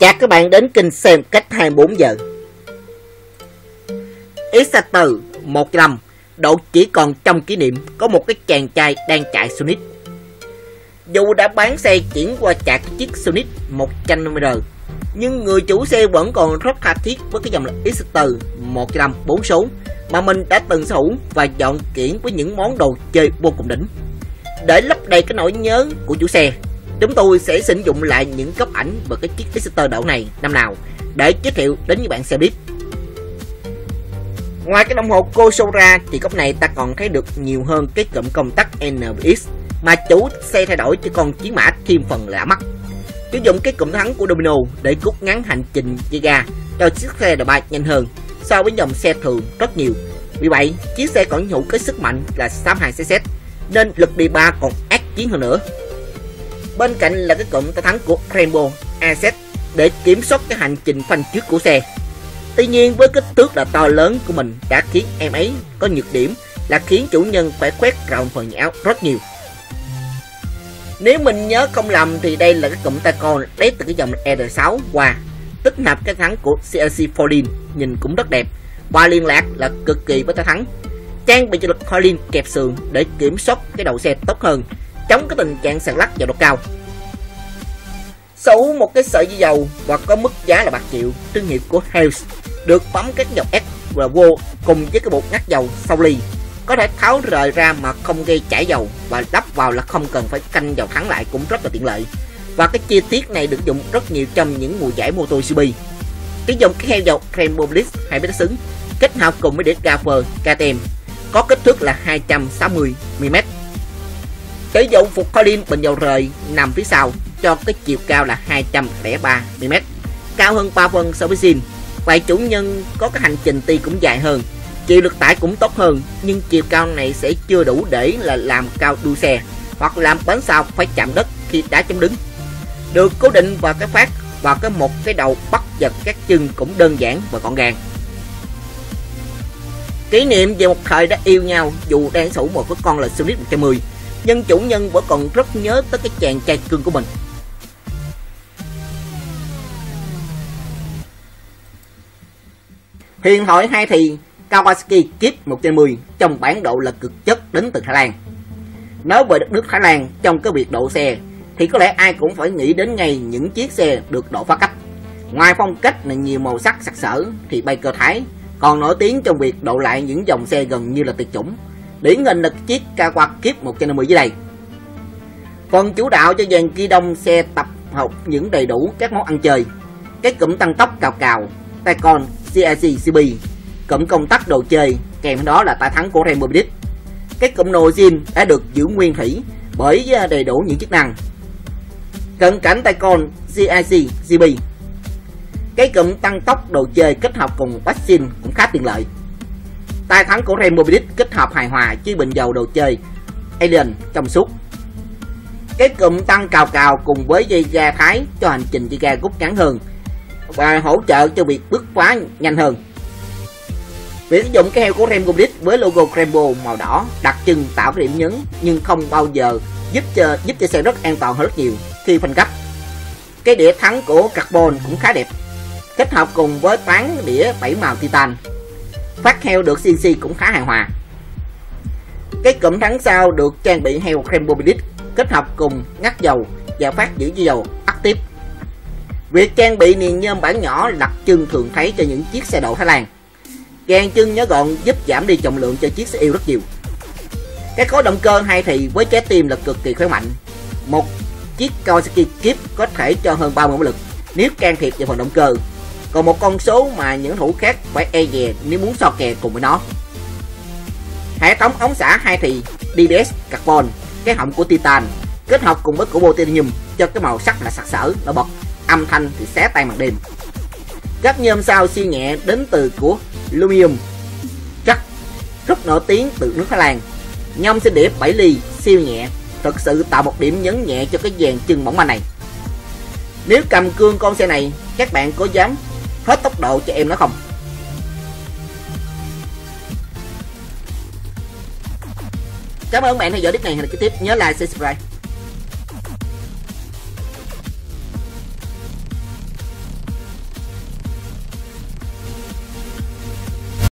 Chào các bạn đến kênh xem cách 24 giờ. Exciter 135 độ chỉ còn trong kỷ niệm, có một cái chàng trai đang chạy Sonic. Dù đã bán xe chuyển qua chạy cái chiếc Sonic 150R, nhưng người chủ xe vẫn còn rất khả thiết với cái dòng là Exciter 135 4 số mà mình đã từng sở hữu và dọn kiển với những món đồ chơi vô cùng đỉnh. Để lấp đầy cái nỗi nhớ của chủ xe, chúng tôi sẽ sử dụng lại những góc ảnh về cái chiếc Exciter đậu này năm nào để giới thiệu đến với bạn xe biết. Ngoài cái đồng hồ cosola thì góc này ta còn thấy được nhiều hơn cái cụm công tắc nxs mà chủ xe thay đổi cho con chiến mã thêm phần lạ mắt. Sử dụng cái cụm thắng của domino để rút ngắn hành trình Giga cho chiếc xe đậu bay nhanh hơn so với dòng xe thường rất nhiều. Vì vậy, chiếc xe còn hữu cái sức mạnh là 62cc nên lực đi 3 còn ác chiến hơn nữa. Bên cạnh là cái cụm tay thắng của Brembo RCS để kiểm soát cái hành trình phanh trước của xe. Tuy nhiên với kích thước là to lớn của mình đã khiến em ấy có nhược điểm là khiến chủ nhân phải khoét rộng phần áo rất nhiều. Nếu mình nhớ không lầm thì đây là cái cụm tay con lấy từ cái dòng E6 qua tích hợp cái thắng của CLC Fordin, nhìn cũng rất đẹp và liên lạc là cực kỳ với tay thắng. Trang bị cho lực Alien kẹp sườn để kiểm soát cái đầu xe tốt hơn, chống cái tình trạng sàn lắc và độ cao. Sở hữu một cái sợi dây dầu và có mức giá là bạc triệu, thương hiệu của Hayes, được bấm các dòng S và vô cùng với cái bột ngắt dầu sau ly, có thể tháo rời ra mà không gây chảy dầu và đắp vào là không cần phải canh dầu thẳng lại, cũng rất là tiện lợi. Và cái chi tiết này được dùng rất nhiều trong những mùa giải MotoGP. Sử dụng cái heo dầu Brembo Billet hay biết xứng kết hợp cùng với đĩa Kawasaki KTM có kích thước là 260 mm. Sử dụng phục Alien bình dầu rời nằm phía sau cho cái chiều cao là 203 mm, cao hơn 3 phân so với zin. Vậy chủ nhân có cái hành trình ti cũng dài hơn, chịu lực tải cũng tốt hơn, nhưng chiều cao này sẽ chưa đủ để là làm cao đuôi xe hoặc làm bánh sau phải chạm đất khi đã chống đứng. Được cố định vào cái phát và cái một cái đầu bắt giật các chân cũng đơn giản và gọn gàng. Kỷ niệm về một thời đã yêu nhau, dù đang sở hữu một cái con là Sonic 110, nhưng chủ nhân vẫn còn rất nhớ tới cái chàng trai cưng của mình. Huyền thoại hai thì Kawasaki Kips 150 trong bản độ là cực chất đến từ Thái Lan. Nói về đất nước Thái Lan trong cái việc độ xe thì có lẽ ai cũng phải nghĩ đến ngay những chiếc xe được độ phá cách. Ngoài phong cách là nhiều màu sắc sặc sỡ thì biker Thái còn nổi tiếng trong việc độ lại những dòng xe gần như là tuyệt chủng. Điển hình là chiếc Kawasaki Kips 150 dưới đây. Phần chủ đạo cho dàn ghi đông xe tập hợp những đầy đủ các món ăn chơi. Các cụm tăng tốc cào cào, tay con CRCCB, cụm công tắc đồ chơi, kèm đó là tay thắng của Brembo Billet. Các cụm nồi zin đã được giữ nguyên thủy bởi đầy đủ những chức năng. Cận cảnh tay con CRCCB. Cái cụm tăng tốc đồ chơi kết hợp cùng bát zin cũng khá tiện lợi. Tay thắng của Brembo Billet kết hợp hài hòa với bình dầu đồ chơi Alien trong suốt. Cái cụm tăng cào cào cùng với dây ga Thái cho hành trình dây ga rút ngắn hơn và hỗ trợ cho việc bứt phá nhanh hơn. Việc sử dụng cái heo của Brembo Billet với logo Brembo màu đỏ đặc trưng tạo cái điểm nhấn, nhưng không bao giờ giúp cho xe rất an toàn hơn rất nhiều khi phanh gấp. Cái đĩa thắng của Carbon cũng khá đẹp, kết hợp cùng với tán đĩa 7 màu Titan. Phát heo được CNC cũng khá hài hòa. Cái cụm thắng sau được trang bị heo Brembo Billet kết hợp cùng ngắt dầu và phát giữ dầu active. Việc trang bị niềng nhôm bản nhỏ đặc trưng thường thấy cho những chiếc xe độ Thái Lan. Gàn chân nhỏ gọn giúp giảm đi trọng lượng cho chiếc xe yêu rất nhiều. Cái khối động cơ hai thì với trái tim là cực kỳ khỏe mạnh. Một chiếc Kawasaki Kips có thể cho hơn 30 mã lực nếu can thiệp vào phần động cơ, còn một con số mà những thủ khác phải e dè nếu muốn so kè cùng với nó. Hệ thống ống xả hai thì DBS Carbon, cái họng của Titan kết hợp cùng với cổ bô titanium cho cái màu sắc là sặc sỡ, nổi bật, âm thanh thì xé tan màn đêm. Gấp nhôm sao siêu nhẹ đến từ của Lumium Jack, rất nổi tiếng từ nước Thái Lan. Nhôm xe đĩa 7 ly siêu nhẹ thực sự tạo một điểm nhấn nhẹ cho cái dàn chân mỏng manh này. Nếu cầm cương con xe này, các bạn có dám hết tốc độ cho em nó không? Cảm ơn bạn theo dõi clip này, hẹn gặp lại tiếp. Nhớ like, subscribe.